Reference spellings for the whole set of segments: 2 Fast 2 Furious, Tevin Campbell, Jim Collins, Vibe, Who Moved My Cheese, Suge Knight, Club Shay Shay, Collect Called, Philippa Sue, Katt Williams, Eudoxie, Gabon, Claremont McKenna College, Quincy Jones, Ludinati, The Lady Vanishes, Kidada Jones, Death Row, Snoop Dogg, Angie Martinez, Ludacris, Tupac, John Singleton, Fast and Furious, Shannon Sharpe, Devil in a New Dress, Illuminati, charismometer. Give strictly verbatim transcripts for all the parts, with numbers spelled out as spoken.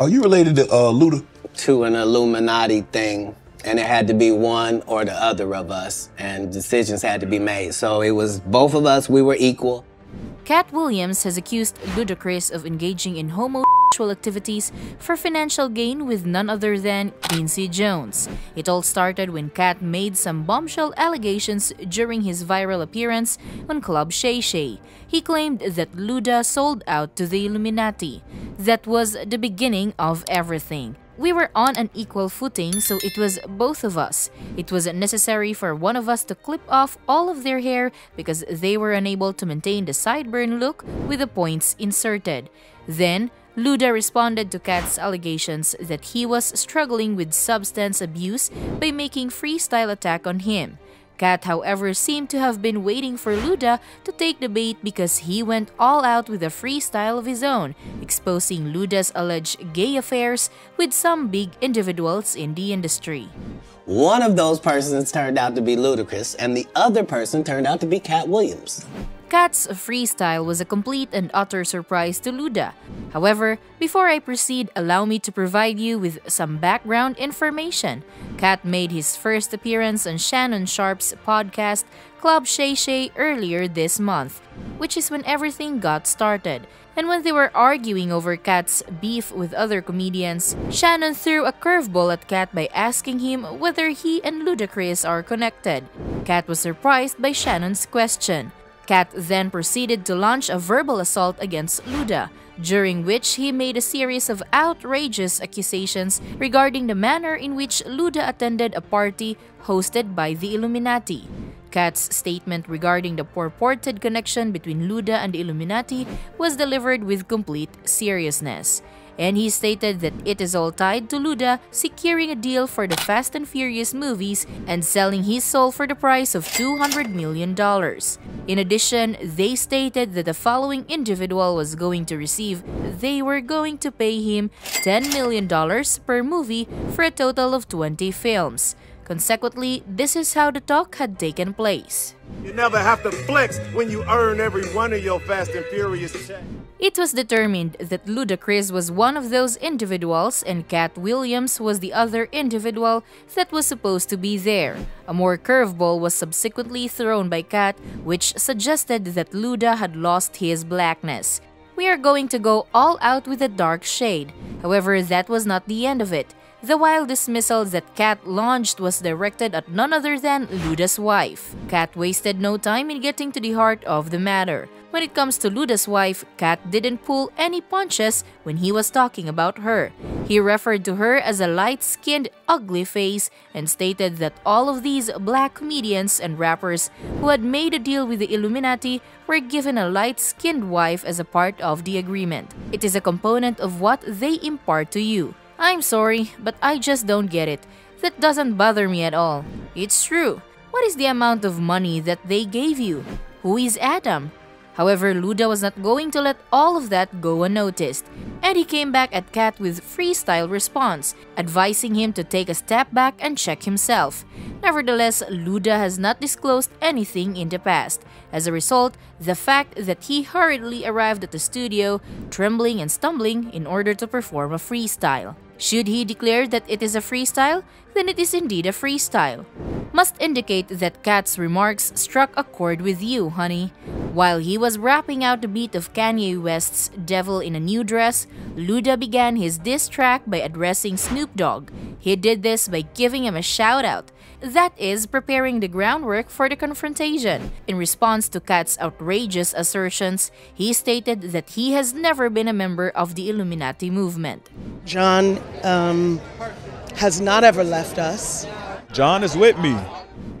Are you related to uh, Luda? To an Illuminati thing, and it had to be one or the other of us, and decisions had to be made. So it was both of us, we were equal. Katt Williams has accused Ludacris of engaging in homosexual activities for financial gain with none other than Quincy Jones. It all started when Katt made some bombshell allegations during his viral appearance on Club Shay Shay. He claimed that Luda sold out to the Illuminati. That was the beginning of everything. We were on an equal footing, so it was both of us. It wasn't necessary for one of us to clip off all of their hair because they were unable to maintain the sideburn look with the points inserted. Then, Luda responded to Katt's allegations that he was struggling with substance abuse by making freestyle attack on him. Katt, however, seemed to have been waiting for Luda to take the bait because he went all out with a freestyle of his own, exposing Luda's alleged gay affairs with some big individuals in the industry. One of those persons turned out to be Ludacris, and the other person turned out to be Katt Williams. Katt's freestyle was a complete and utter surprise to Luda. However, before I proceed, allow me to provide you with some background information. Katt made his first appearance on Shannon Sharpe's podcast, Club Shay Shay, earlier this month, which is when everything got started. And when they were arguing over Katt's beef with other comedians, Shannon threw a curveball at Katt by asking him whether he and Ludacris are connected. Katt was surprised by Shannon's question. Katt then proceeded to launch a verbal assault against Luda, during which he made a series of outrageous accusations regarding the manner in which Luda attended a party hosted by the Illuminati. Katt's statement regarding the purported connection between Luda and the Illuminati was delivered with complete seriousness. And he stated that it is all tied to Luda securing a deal for the Fast and Furious movies and selling his soul for the price of two hundred million dollars. In addition, they stated that the following individual was going to receive, they were going to pay him ten million dollars per movie for a total of twenty films. Consequently, this is how the talk had taken place. You never have to flex when you earn every one of your Fast and Furious checks. It was determined that Ludacris was one of those individuals and Katt Williams was the other individual that was supposed to be there. A more curveball was subsequently thrown by Katt, which suggested that Luda had lost his blackness. We are going to go all out with a dark shade. However, that was not the end of it. The wild dismissal that Katt launched was directed at none other than Luda's wife. Katt wasted no time in getting to the heart of the matter. When it comes to Luda's wife, Katt didn't pull any punches when he was talking about her. He referred to her as a light-skinned, ugly face and stated that all of these black comedians and rappers who had made a deal with the Illuminati were given a light-skinned wife as a part of the agreement. It is a component of what they impart to you. I'm sorry, but I just don't get it. That doesn't bother me at all. It's true. What is the amount of money that they gave you? Who is Adam? However, Luda was not going to let all of that go unnoticed, and he came back at Katt with freestyle response, advising him to take a step back and check himself. Nevertheless, Luda has not disclosed anything in the past. As a result, the fact that he hurriedly arrived at the studio, trembling and stumbling in order to perform a freestyle. Should he declare that it is a freestyle? Then it is indeed a freestyle. Must indicate that Katt's remarks struck a chord with you, honey. While he was rapping out the beat of Kanye West's Devil in a New Dress, Luda began his diss track by addressing Snoop Dogg. He did this by giving him a shout-out, that is, preparing the groundwork for the confrontation. In response to Katt's outrageous assertions, he stated that he has never been a member of the Illuminati movement. John um, has not ever left us. John is with me.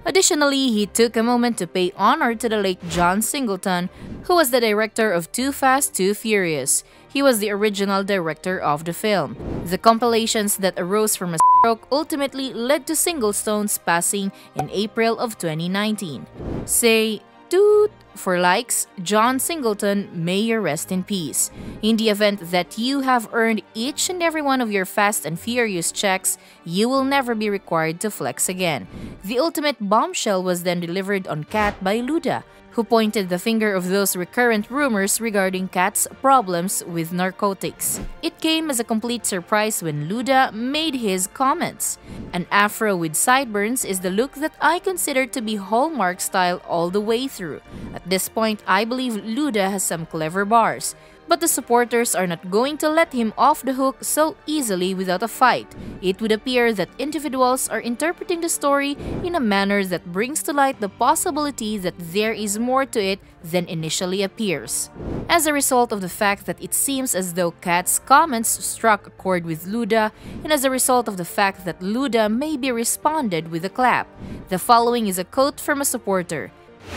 Additionally, he took a moment to pay honor to the late John Singleton, who was the director of two fast two furious. He was the original director of the film. The compilations that arose from a stroke ultimately led to Singletone's passing in April of twenty nineteen. Say, toot! For likes, John Singleton, may you rest in peace. In the event that you have earned each and every one of your Fast and Furious checks, you will never be required to flex again. The ultimate bombshell was then delivered on Katt by Luda. who pointed the finger of those recurrent rumors regarding Katt's problems with narcotics. It came as a complete surprise when Luda made his comments. An afro with sideburns is the look that I consider to be Hallmark style all the way through. At this point, I believe Luda has some clever bars. But the supporters are not going to let him off the hook so easily without a fight. It would appear that individuals are interpreting the story in a manner that brings to light the possibility that there is more to it than initially appears. As a result of the fact that it seems as though Katt's comments struck a chord with Luda, and as a result of the fact that Luda maybe responded with a clap, the following is a quote from a supporter.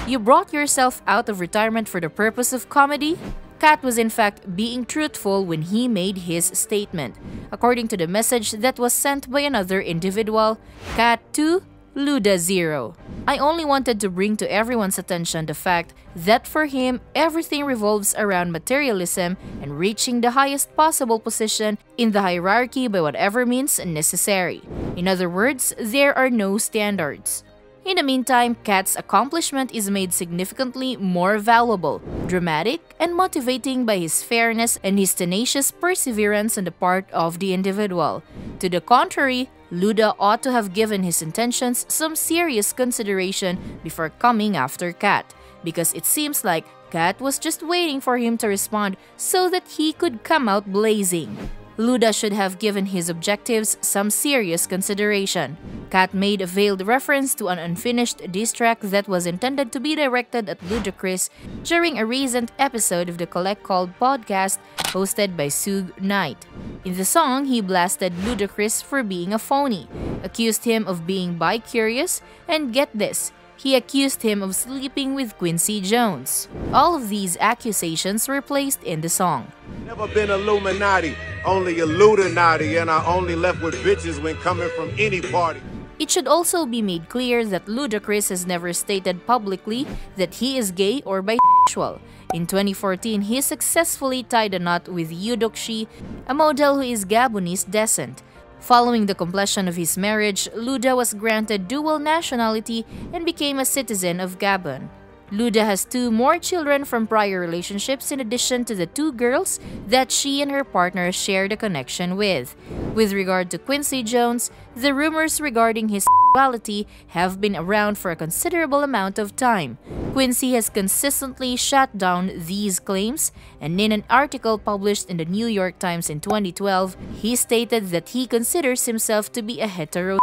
"You brought yourself out of retirement for the purpose of comedy?" Katt was in fact being truthful when he made his statement. According to the message that was sent by another individual, Katt two, Luda zero. "I only wanted to bring to everyone's attention the fact that for him, everything revolves around materialism and reaching the highest possible position in the hierarchy by whatever means necessary. In other words, there are no standards." In the meantime, Katt's accomplishment is made significantly more valuable, dramatic, and motivating by his fairness and his tenacious perseverance on the part of the individual. To the contrary, Luda ought to have given his intentions some serious consideration before coming after Katt, because it seems like Katt was just waiting for him to respond so that he could come out blazing. Luda should have given his objectives some serious consideration. Katt made a veiled reference to an unfinished diss track that was intended to be directed at Ludacris during a recent episode of the Collect Called podcast hosted by Suge Knight. In the song, he blasted Ludacris for being a phony, accused him of being bi-curious, and get this, he accused him of sleeping with Quincy Jones. All of these accusations were placed in the song. "Never been Illuminati. Only a Ludinati, and I only left with bitches when coming from any party." It should also be made clear that Ludacris has never stated publicly that he is gay or bisexual. In twenty fourteen, he successfully tied a knot with Eudoxie, a model who is Gabonese descent. Following the completion of his marriage, Luda was granted dual nationality and became a citizen of Gabon. Luda has two more children from prior relationships in addition to the two girls that she and her partner shared a connection with. With regard to Quincy Jones, the rumors regarding his sexuality have been around for a considerable amount of time. Quincy has consistently shut down these claims, and in an article published in the New York Times in twenty twelve, he stated that he considers himself to be a heterosexual.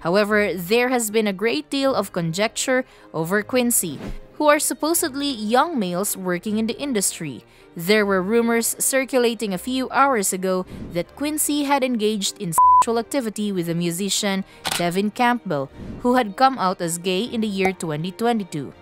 However, there has been a great deal of conjecture over Quincy, who are supposedly young males working in the industry. There were rumors circulating a few hours ago that Quincy had engaged in sexual activity with the musician Tevin Campbell, who had come out as gay in the year twenty twenty-two.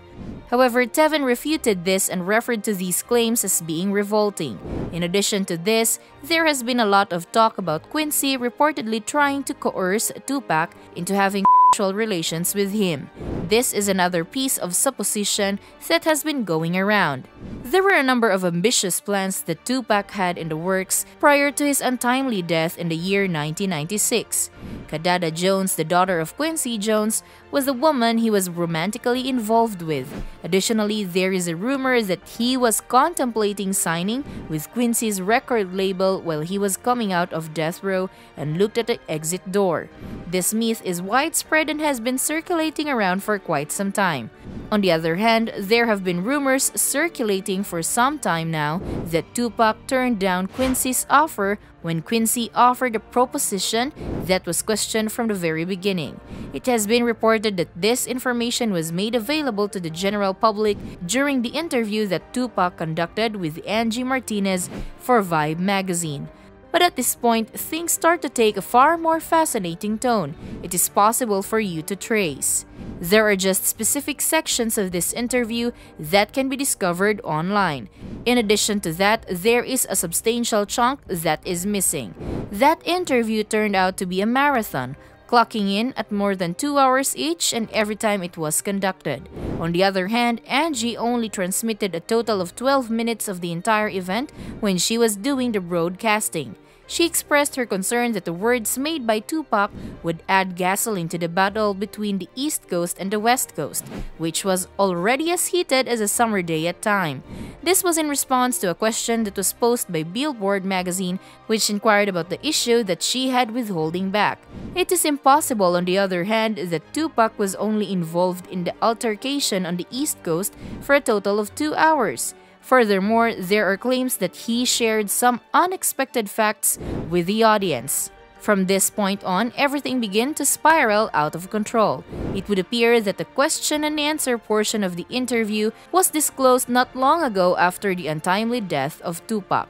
However, Tevin refuted this and referred to these claims as being revolting. In addition to this, there has been a lot of talk about Quincy reportedly trying to coerce Tupac into having sexual relations with him. This is another piece of supposition that has been going around. There were a number of ambitious plans that Tupac had in the works prior to his untimely death in the year nineteen ninety-six. Kidada Jones, the daughter of Quincy Jones, was the woman he was romantically involved with. Additionally, there is a rumor that he was contemplating signing with Quincy's record label while he was coming out of Death Row and looked at the exit door. This myth is widespread and has been circulating around for quite some time. On the other hand, there have been rumors circulating for some time now that Tupac turned down Quincy's offer when Quincy offered a proposition that was questioned from the very beginning. It has been reported that this information was made available to the general public during the interview that Tupac conducted with Angie Martinez for Vibe magazine. But at this point, things start to take a far more fascinating tone. It is possible for you to trace. There are just specific sections of this interview that can be discovered online. In addition to that, there is a substantial chunk that is missing. That interview turned out to be a marathon, clocking in at more than two hours each and every time it was conducted. On the other hand, Angie only transmitted a total of twelve minutes of the entire event when she was doing the broadcasting. She expressed her concern that the words made by Tupac would add gasoline to the battle between the East Coast and the West Coast, which was already as heated as a summer day at time. This was in response to a question that was posed by Billboard magazine, which inquired about the issue that she had with holding back. It is impossible, on the other hand, that Tupac was only involved in the altercation on the East Coast for a total of two hours. Furthermore, there are claims that he shared some unexpected facts with the audience. From this point on, everything began to spiral out of control. It would appear that the question and answer portion of the interview was disclosed not long ago after the untimely death of Tupac.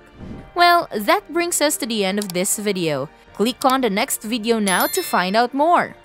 Well, that brings us to the end of this video. Click on the next video now to find out more!